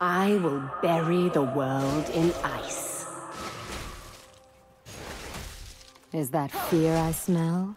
I will bury the world in ice. Is that fear I smell?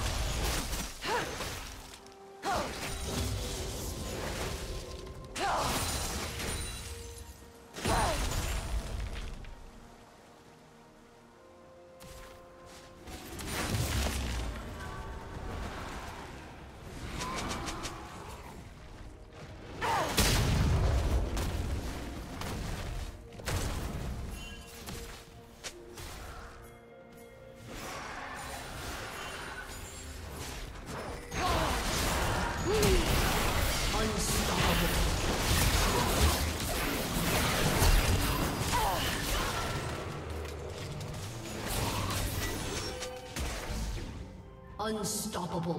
Unstoppable.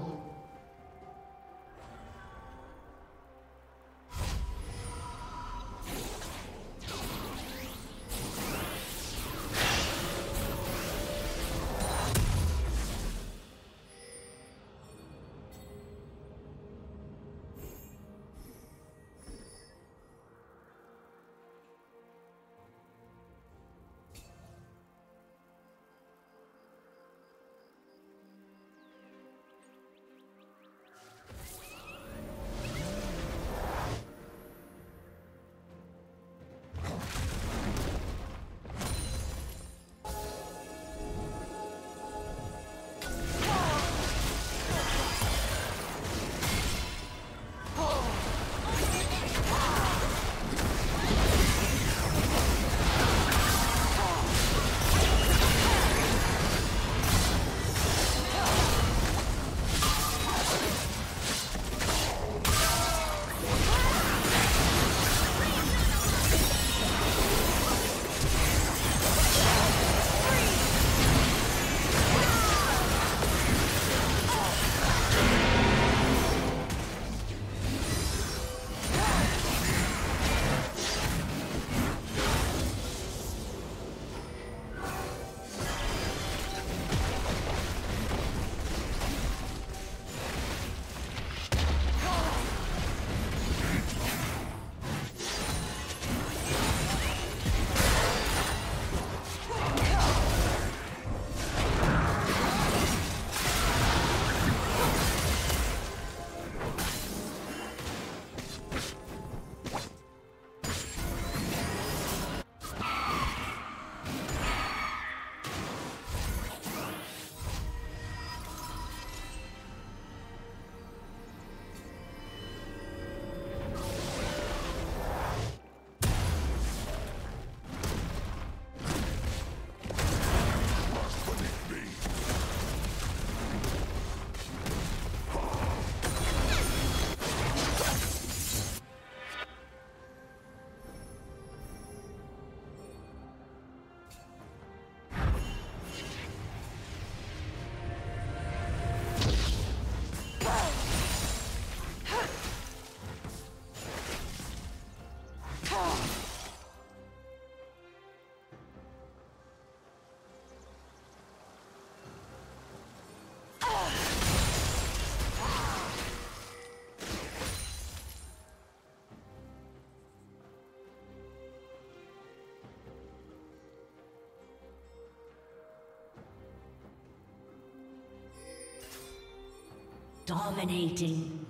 Dominating.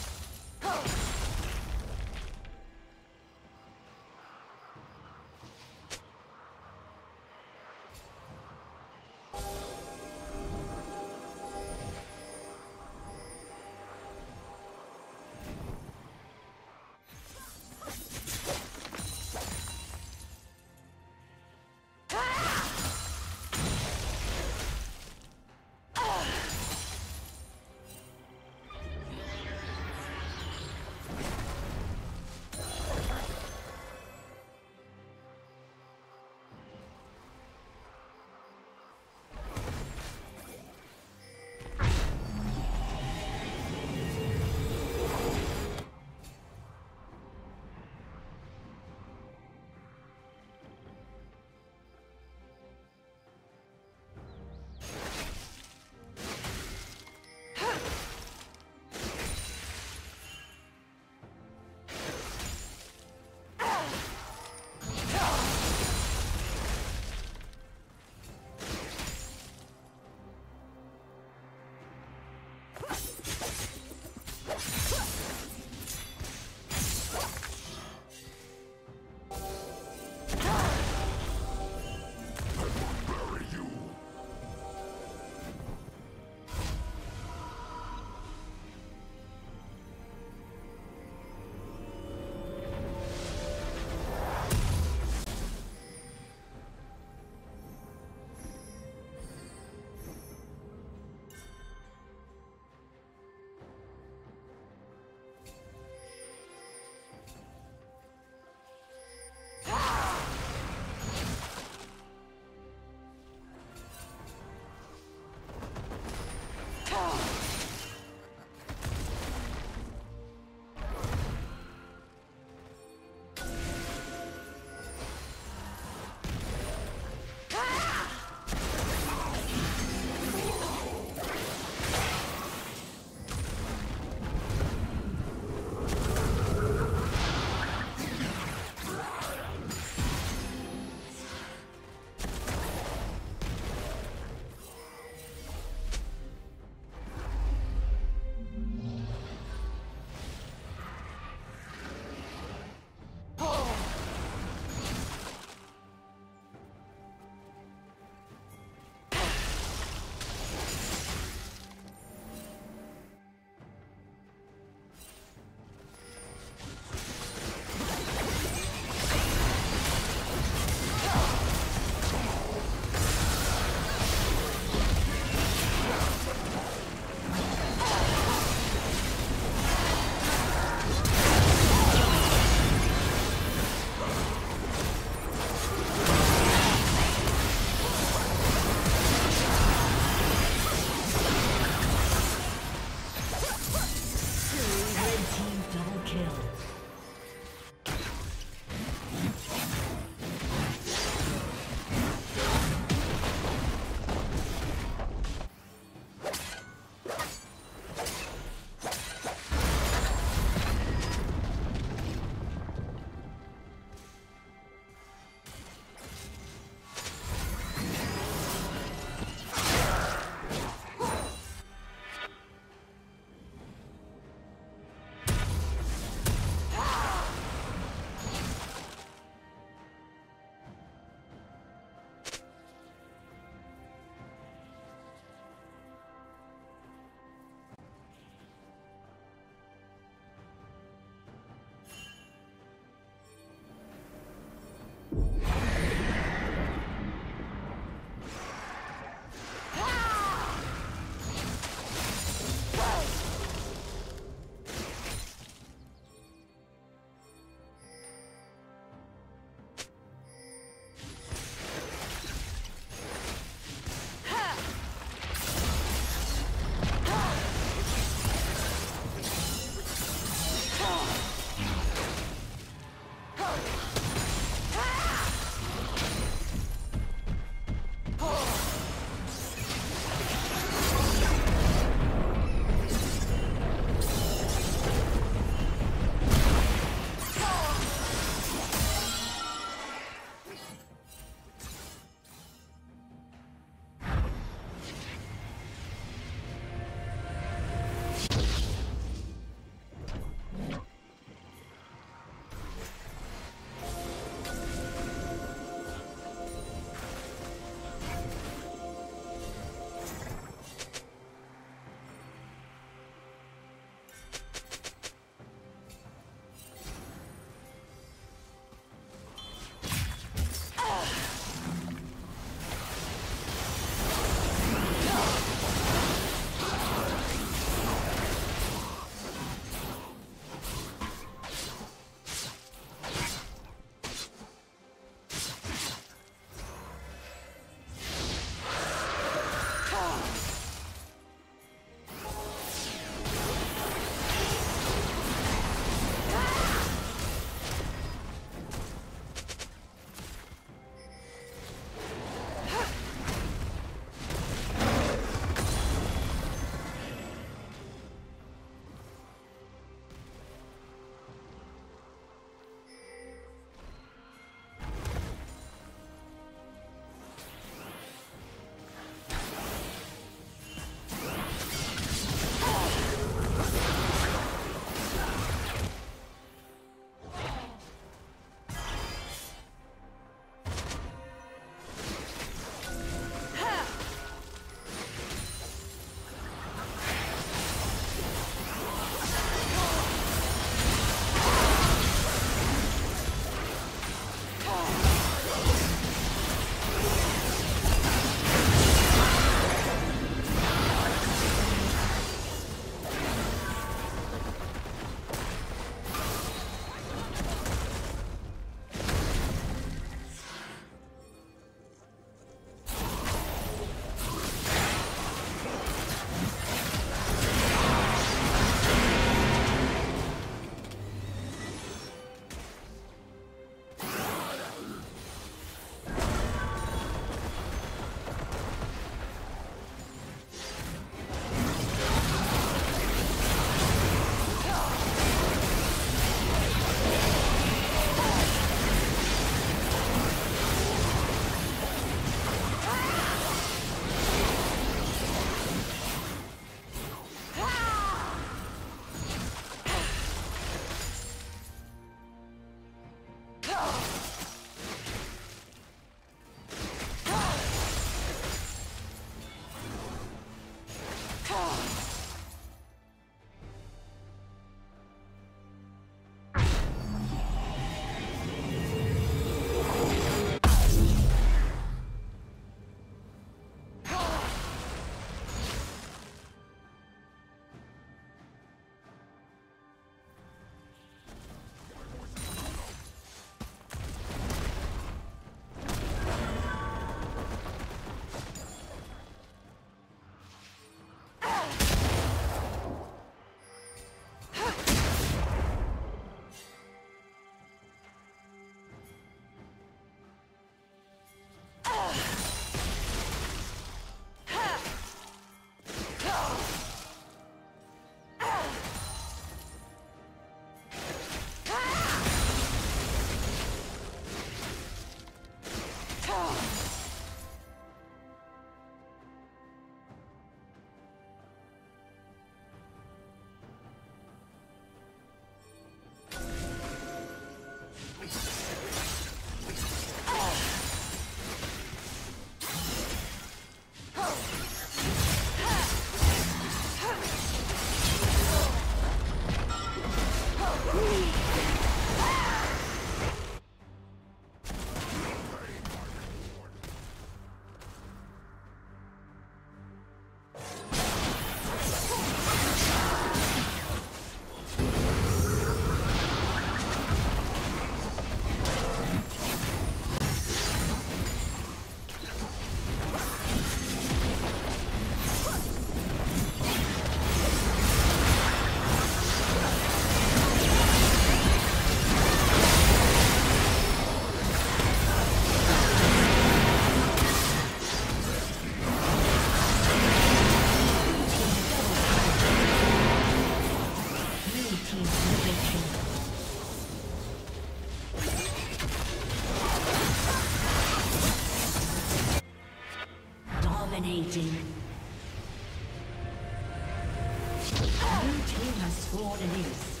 New team has sworn an ace.